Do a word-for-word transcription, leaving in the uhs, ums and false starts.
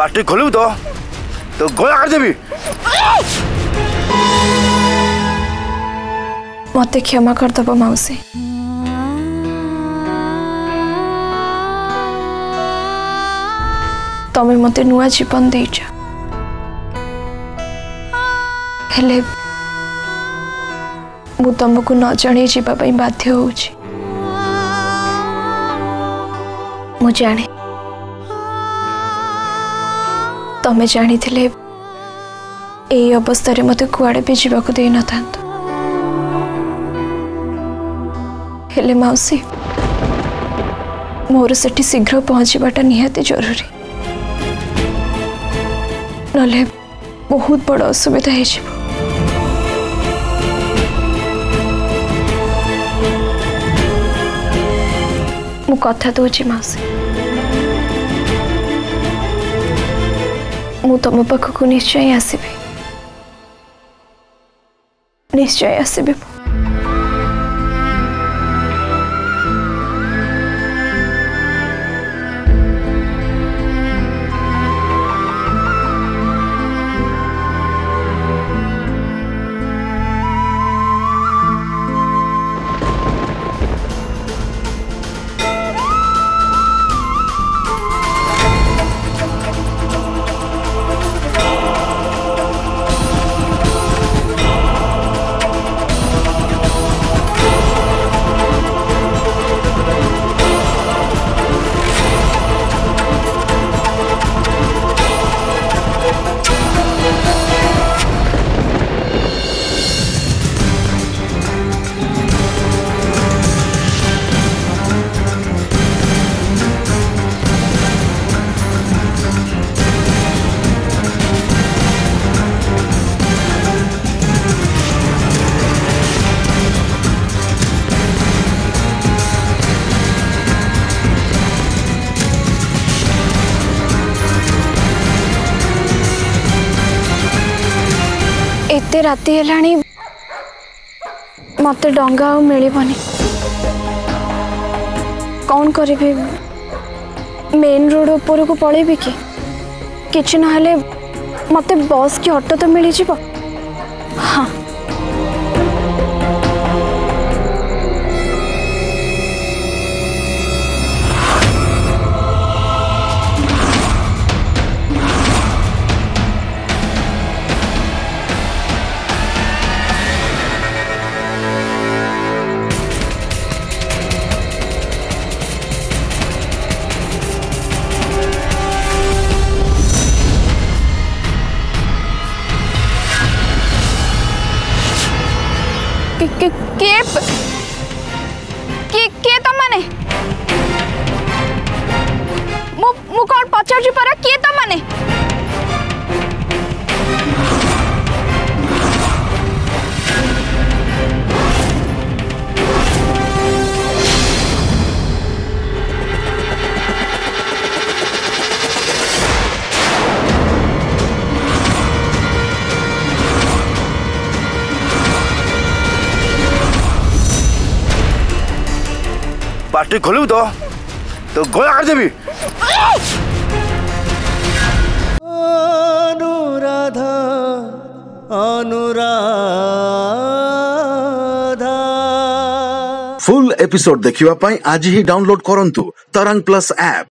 Party खोलू तो तो गोला कर देबी। मत क्षमा कर दबो मौसी। तमें मते नुआ जीवन देइछ हेले मु तुमको न जानी जीवा पई बाध्य होउछि। मु जाने तमें जानी थिले ए अवस्था रे मते कुआडे भी जीवा को दे न थांत। हेले मौसी मोर सेठी शीघ्र पहुंचीबाटा निहाते जरूरी नले बहुत बड़ा असुविधा है। मु कथा दूची मौसी मु तुम पाखक निश्चय आसबि निश्चय आसबि। एते राति हेलाणी मत डंगा आ मिलबनी कौन करी मेन रोड उपर को पलैबी कि किछ न हेले मत बस की ऑटो तो मिल जीव। हाँ के के के के त माने मु मु कोन पचर जी पर के त माने पार्टी खोलू तो तो गोला कर देबी। अनुराधा अनुराधा फुल एपिसोड देखिवा पाई आज ही डाउनलोड करंतु तरंग प्लस ऐप।